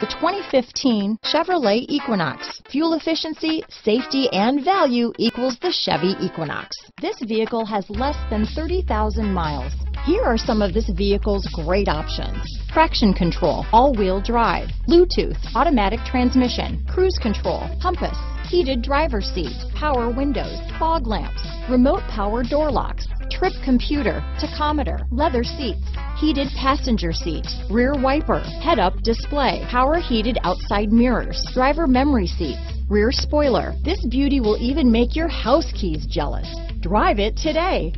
The 2015 Chevrolet Equinox. Fuel efficiency, safety, and value equals the Chevy Equinox. This vehicle has less than 30,000 miles. Here are some of this vehicle's great options. Traction control, all-wheel drive, Bluetooth, automatic transmission, cruise control, compass, heated driver's seat, power windows, fog lamps, remote power door locks, trip computer, tachometer, leather seats, heated passenger seat, rear wiper, head-up display, power heated outside mirrors, driver memory seats, rear spoiler. This beauty will even make your house keys jealous. Drive it today.